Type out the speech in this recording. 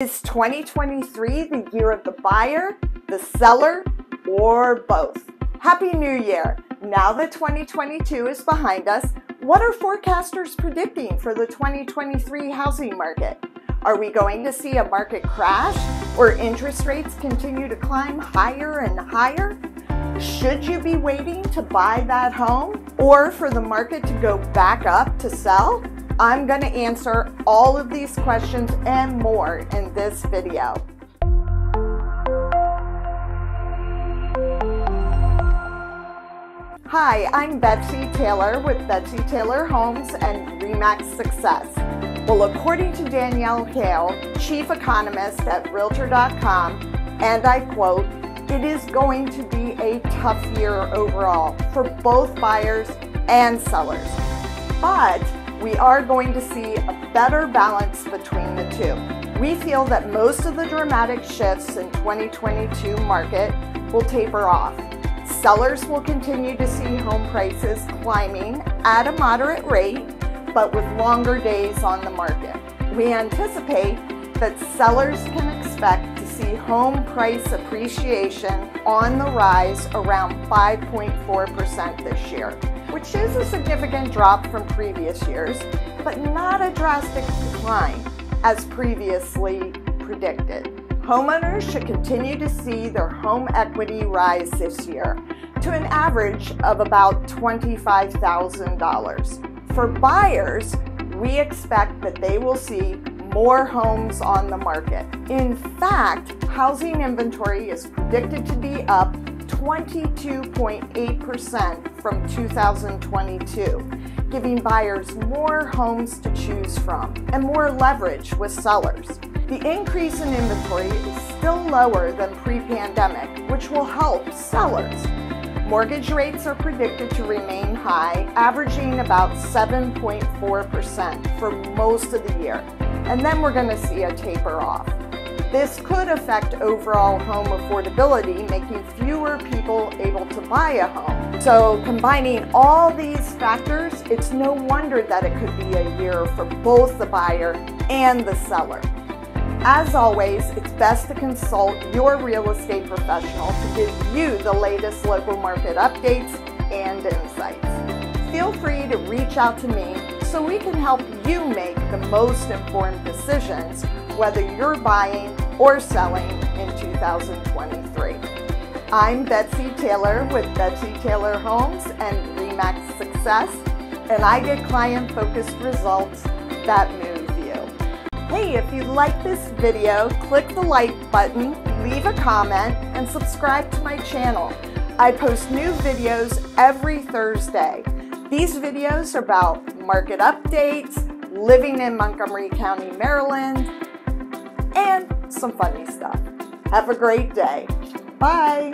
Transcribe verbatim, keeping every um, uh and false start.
Is twenty twenty-three the year of the buyer, the seller, or both? Happy New Year! Now that twenty twenty-two is behind us, what are forecasters predicting for the twenty twenty-three housing market? Are we going to see a market crash or interest rates continue to climb higher and higher? Should you be waiting to buy that home or for the market to go back up to sell? I'm going to answer all of these questions and more in this video. Hi, I'm Betsy Taylor with Betsy Taylor Homes and RE/MAX Success. Well, according to Danielle Hale, Chief Economist at Realtor dot com, and I quote, "It is going to be a tough year overall for both buyers and sellers. But we are going to see a better balance between the two. We feel that most of the dramatic shifts in twenty twenty-two market will taper off. Sellers will continue to see home prices climbing at a moderate rate, but with longer days on the market. We anticipate that sellers can expect to see home price appreciation on the rise around five point four percent this year, which is a significant drop from previous years, but not a drastic decline as previously predicted. Homeowners should continue to see their home equity rise this year to an average of about twenty-five thousand dollars. For buyers, we expect that they will see more homes on the market. In fact, housing inventory is predicted to be up twenty-two point eight percent from two thousand twenty-two, giving buyers more homes to choose from and more leverage with sellers. The increase in inventory is still lower than pre-pandemic, which will help sellers. Mortgage rates are predicted to remain high, averaging about seven point four percent for most of the year, and then we're going to see a taper off. This could affect overall home affordability, making fewer people able to buy a home. So combining all these factors, it's no wonder that it could be a year for both the buyer and the seller. As always, it's best to consult your real estate professional to give you the latest local market updates and insights. Feel free to reach out to me so we can help you make the most informed decisions whether you're buying or selling in two thousand twenty-three. I'm Betsy Taylor with Betsy Taylor Homes and RE/MAX Success, and I get client-focused results that move you. Hey, if you like this video, click the like button, leave a comment, and subscribe to my channel. I post new videos every Thursday. These videos are about market updates, living in Montgomery County, Maryland, and some funny stuff. Have a great day. Bye.